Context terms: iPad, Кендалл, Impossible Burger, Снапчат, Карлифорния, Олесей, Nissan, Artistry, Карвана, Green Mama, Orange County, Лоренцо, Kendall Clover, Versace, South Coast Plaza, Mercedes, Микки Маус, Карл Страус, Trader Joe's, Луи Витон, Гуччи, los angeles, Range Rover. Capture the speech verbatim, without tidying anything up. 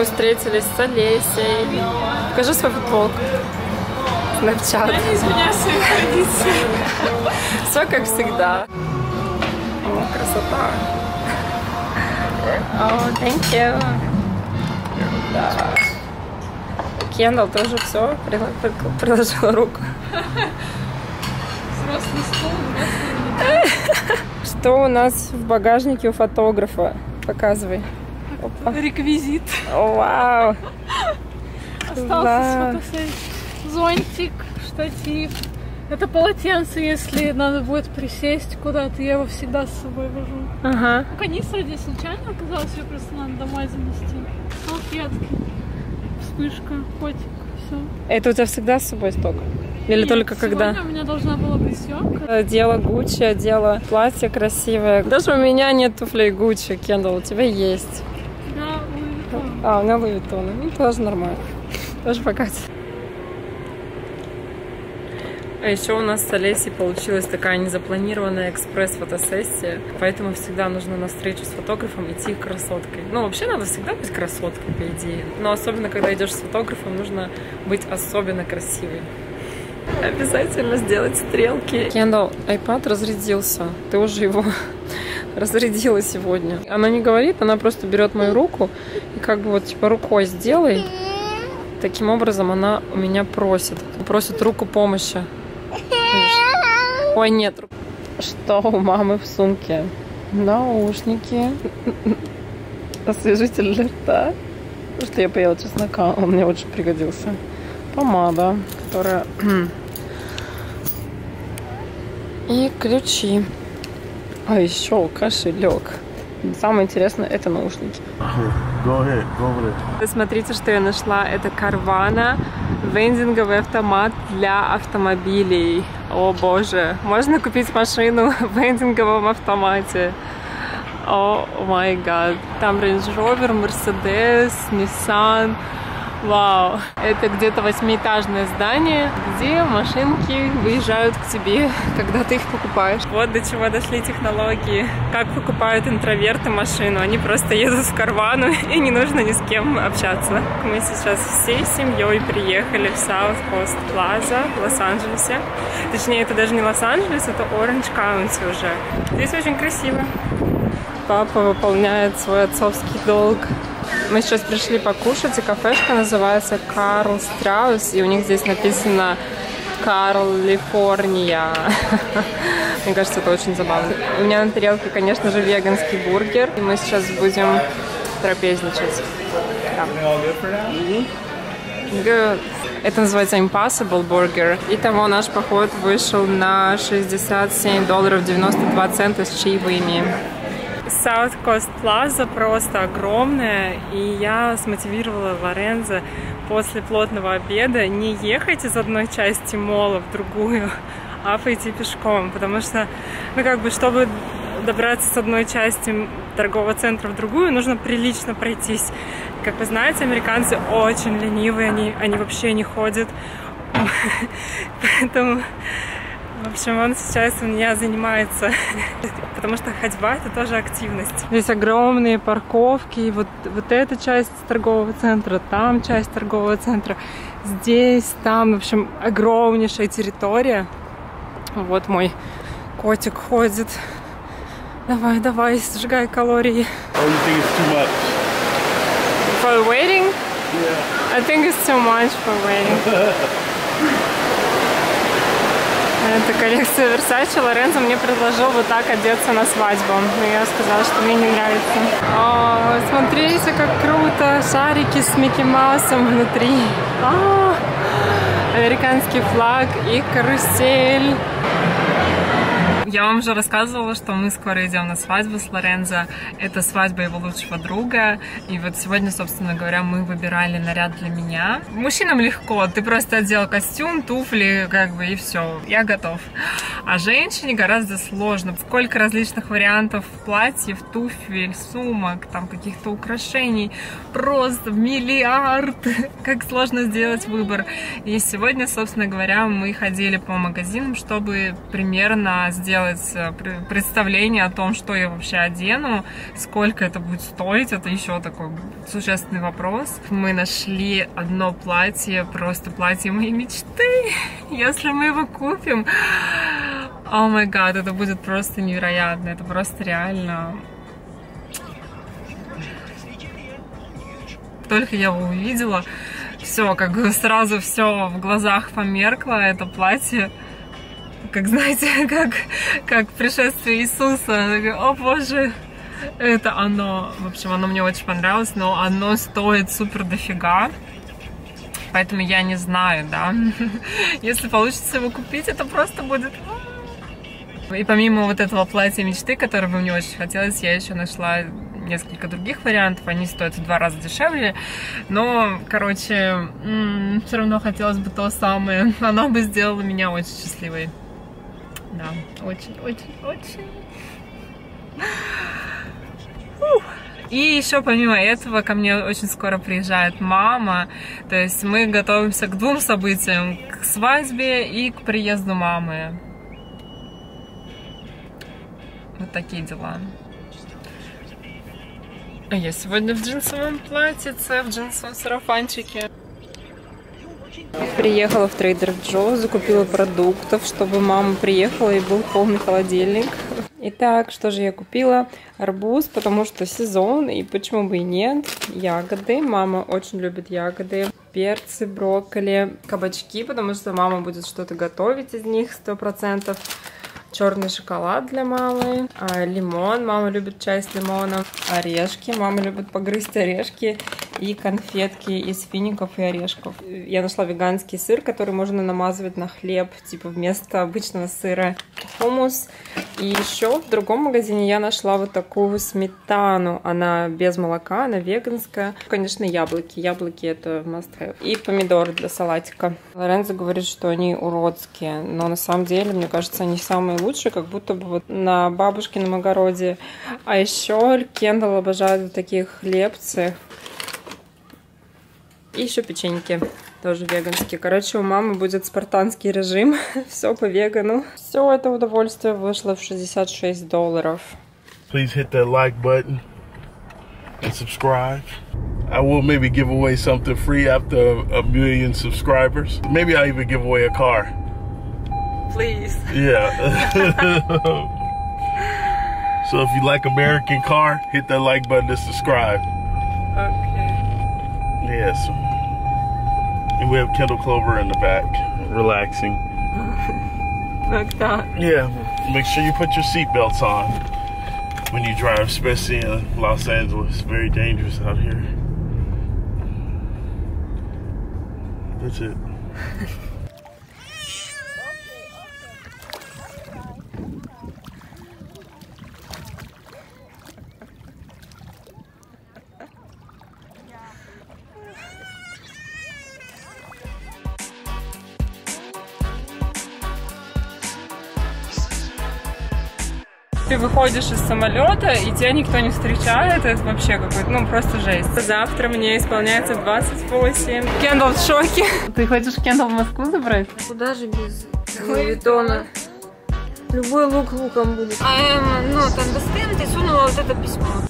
мы встретились с Олесей. Покажи свою футболку. Снапчат. Я не изменяю свои традиции. Все как всегда. О, красота. О, thank you. Да. Кендалл тоже все приложила руку. Взрослый стол, взрослый. Что у нас в багажнике у фотографа? Показывай. Опа. Реквизит. О, вау. Остался да. С зонтик, штатив. Это полотенце, если надо будет присесть куда-то, я его всегда с собой вожу. Ага. Ну, канистра здесь случайно оказалась, ее просто надо домой занести. Салфетки, вспышка, котик, все. Это у тебя всегда с собой столько? Или нет, только когда? У меня должна была быть съемка. Дело Гуччи, одела платье красивое. Даже у меня нет туфлей Гуччи, Кендалл, у тебя есть. Да, Луи Витон. А, у меня Луи Витон. Ну, тоже нормально. Тоже покатит. А еще у нас с Олесей получилась такая незапланированная экспресс-фотосессия, поэтому всегда нужно на встречу с фотографом идти красоткой. Ну, вообще надо всегда быть красоткой, по идее. Но особенно, когда идешь с фотографом, нужно быть особенно красивой. Обязательно сделать стрелки. Кендалл, iPad разрядился. Ты уже его разрядила сегодня. Она не говорит, она просто берет мою руку и как бы вот типа рукой сделай. Таким образом она у меня просит. Просит руку помощи. Ой, нет. Что у мамы в сумке? Наушники. Освежитель для рта. Потому что я поела чеснока, он мне очень пригодился. Помада, которая... И ключи. А еще кошелек. Самое интересное, это наушники. Go ahead, go ahead. Смотрите, что я нашла. Это Карвана, вендинговый автомат для автомобилей. О боже, можно купить машину в вендинговом автомате. О май гад. Там Range Rover, Mercedes, Nissan. Вау. Это где-то восьмиэтажное здание, где машинки выезжают к тебе, когда ты их покупаешь. Вот до чего дошли технологии. Как покупают интроверты машину. Они просто едут в Карвану, и не нужно ни с кем общаться. Мы сейчас всей семьей приехали в South Coast Plaza в Лос-Анджелесе. Точнее, это даже не Лос-Анджелес, это Orange County уже. Здесь очень красиво. Папа выполняет свой отцовский долг. Мы сейчас пришли покушать, и кафешка называется Карл Страус, и у них здесь написано Карлифорния. Мне кажется, это очень забавно. У меня на тарелке, конечно же, веганский бургер, и мы сейчас будем трапезничать. Да. Это называется Impossible Burger. Итого наш поход вышел на шестьдесят семь долларов девяносто два цента с чаевыми. South Coast Plaza просто огромная, и я смотивировала Лоренцо после плотного обеда не ехать из одной части мола в другую, а пойти пешком, потому что, ну как бы, чтобы добраться с одной части торгового центра в другую, нужно прилично пройтись. Как вы знаете, американцы очень ленивые, они, они вообще не ходят, поэтому... В общем, он сейчас у меня занимается, потому что ходьба – это тоже активность. Здесь огромные парковки, и вот, вот эта часть торгового центра, там часть торгового центра, здесь, там, в общем, огромнейшая территория. Вот мой котик ходит. Давай, давай, сжигай калории. For waiting? Yeah. I think it's too much for waiting. Это коллекция Versace. Лоренцо мне предложил вот так одеться на свадьбу. Но я сказала, что мне не нравится. О, смотрите, как круто! Шарики с Микки Маусом внутри. О, американский флаг и карусель. Я вам уже рассказывала, что мы скоро идем на свадьбу с Лоренцо. Это свадьба его лучшего друга. И вот сегодня, собственно говоря, мы выбирали наряд для меня. Мужчинам легко. Ты просто одел костюм, туфли, как бы, и все. Я готов. А женщине гораздо сложно. Сколько различных вариантов платьев, туфель, сумок, там каких-то украшений. Просто миллиард. Как сложно сделать выбор. И сегодня, собственно говоря, мы ходили по магазинам, чтобы примерно сделать делать представление о том, что я вообще одену, сколько это будет стоить, это еще такой существенный вопрос. Мы нашли одно платье, просто платье моей мечты. Если мы его купим, о май гад, это будет просто невероятно, это просто реально. Только я его увидела, все, как сразу все в глазах померкло, это платье, как, знаете, как, как пришествие Иисуса, о боже, это оно, в общем, оно мне очень понравилось, но оно стоит супер дофига, поэтому я не знаю, да, если получится его купить, это просто будет... И помимо вот этого платья мечты, которое бы мне очень хотелось, я еще нашла несколько других вариантов, они стоят в два раза дешевле, но, короче, м-м, все равно хотелось бы то самое, оно бы сделало меня очень счастливой, да, очень-очень-очень. И еще помимо этого ко мне очень скоро приезжает мама, то есть мы готовимся к двум событиям, к свадьбе и к приезду мамы. Вот такие дела. А я сегодня в джинсовом платьице, в джинсовом сарафанчике. Приехала в Trader Joe's, закупила продуктов, чтобы мама приехала и был полный холодильник. Итак, что же я купила? Арбуз, потому что сезон, и почему бы и нет. Ягоды, мама очень любит ягоды. Перцы, брокколи, кабачки, потому что мама будет что-то готовить из них сто процентов. Черный шоколад для мамы, а, лимон, мама любит чай с лимоном, орешки, мама любит погрызть орешки и конфетки из фиников и орешков. Я нашла веганский сыр, который можно намазывать на хлеб, типа вместо обычного сыра, хумус. И еще в другом магазине я нашла вот такую сметану, она без молока, она веганская. Конечно, яблоки, яблоки это must have. И помидоры для салатика. Лоренцо говорит, что они уродские, но на самом деле, мне кажется, они самые лучше, как будто бы вот на бабушкином огороде. А еще Кендалл обожает вот такие хлебцы. И еще печеньки, тоже веганские. Короче, у мамы будет спартанский режим, все по вегану. Все это удовольствие вышло в шестьдесят шесть долларов. Please hit that like button and subscribe. I will maybe give away something free after a million subscribers. Maybe I'll even give away a car. Please. Yeah. So if you like American car, hit that like button and subscribe. Okay. Yes. And we have Kendall Clover in the back, relaxing. Like that. Yeah. Make sure you put your seatbelts on when you drive, especially in Los Angeles. It's very dangerous out here. That's it. Ты выходишь из самолета, и тебя никто не встречает, это вообще какой-то, ну, просто жесть. Завтра мне исполняется двадцать восемь. Кендалл в шоке. Ты хочешь Кендалл в Москву забрать? Куда же без Луи Витона? Любой лук луком будет. А, ну, там доставит и сунула вот это письмо.